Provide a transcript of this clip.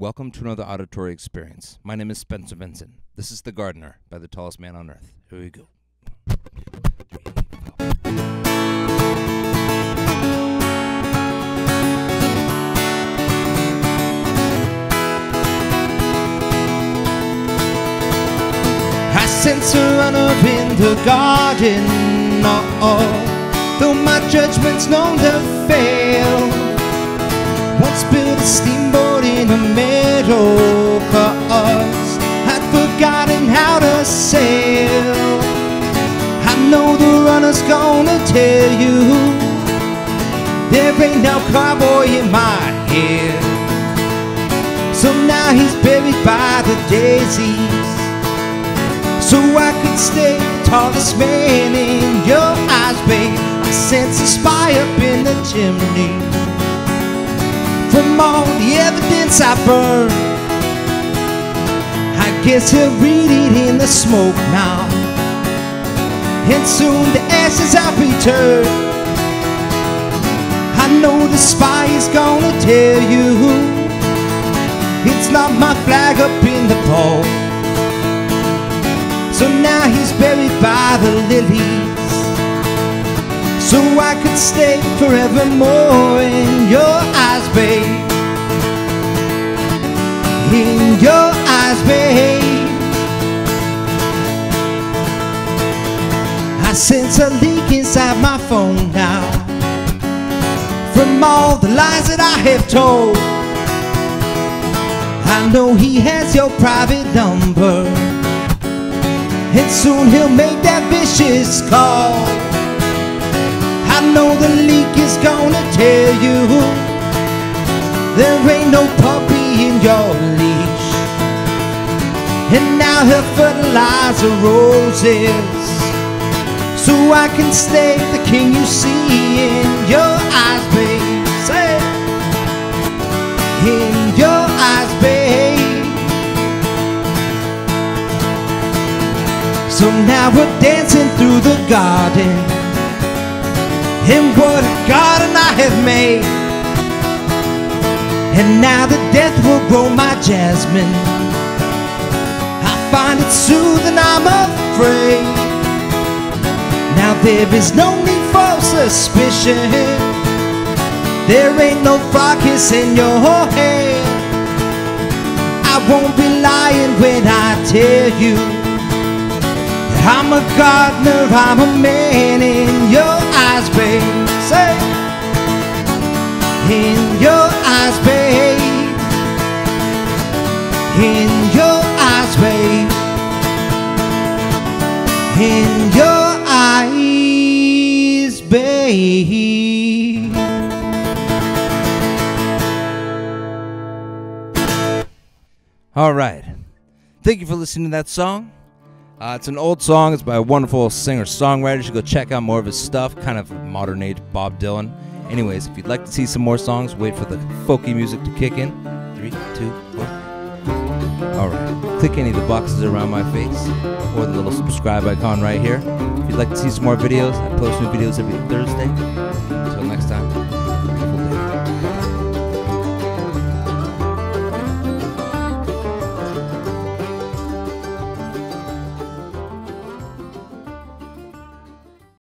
Welcome to another auditory experience. My name is Spencer Vincent. This is The Gardener by The Tallest Man on Earth. Here we go. I sense a runner in the garden, though my judgment's known to fail. Once built a steamboat in a meadow, 'cause I'd forgotten how to sail. I know the runner's gonna tell you there ain't no cowboy in my head. So now he's buried by the daisies, so I could stay tallest man in your eyes, babe. I sense a spy up in the chimney from all the evidence I burned. I guess he'll read it in the smoke now, and soon the ashes I'll return. I know the spy is gonna tell you it's not my flag up in the pole. So now he's buried by the lilies, so I could stay forevermore in your eyes, babe. In your eyes, babe. I sense a leak inside my phone now, from all the lies that I have told. I know he has your private number, and soon he'll make that vicious call. I know the leak is gonna tell you there ain't no puppy in your leash. And now he'll fertilize the roses, so I can stay the king you see in your eyes, babe. Say, in your eyes, babe. So now we're dancing through the garden, and what a garden I have made. And now the death will grow my jasmine, I find it soothing, I'm afraid. Now there is no need for suspicion, there ain't no fracas in your head. I won't be lying when I tell you I'm a gardener, I'm a man in your eyes, babe. Say, in your eyes, babe. In your eyes, babe. In your eyes, babe. All right. Thank you for listening to that song. It's an old song. It's by a wonderful singer-songwriter. You should go check out more of his stuff, kind of modern-age Bob Dylan. Anyways, if you'd like to see some more songs, wait for the folky music to kick in. 3, 2, 1. All right. Click any of the boxes around my face or the little subscribe icon right here. If you'd like to see some more videos, I post new videos every Thursday. Until next time.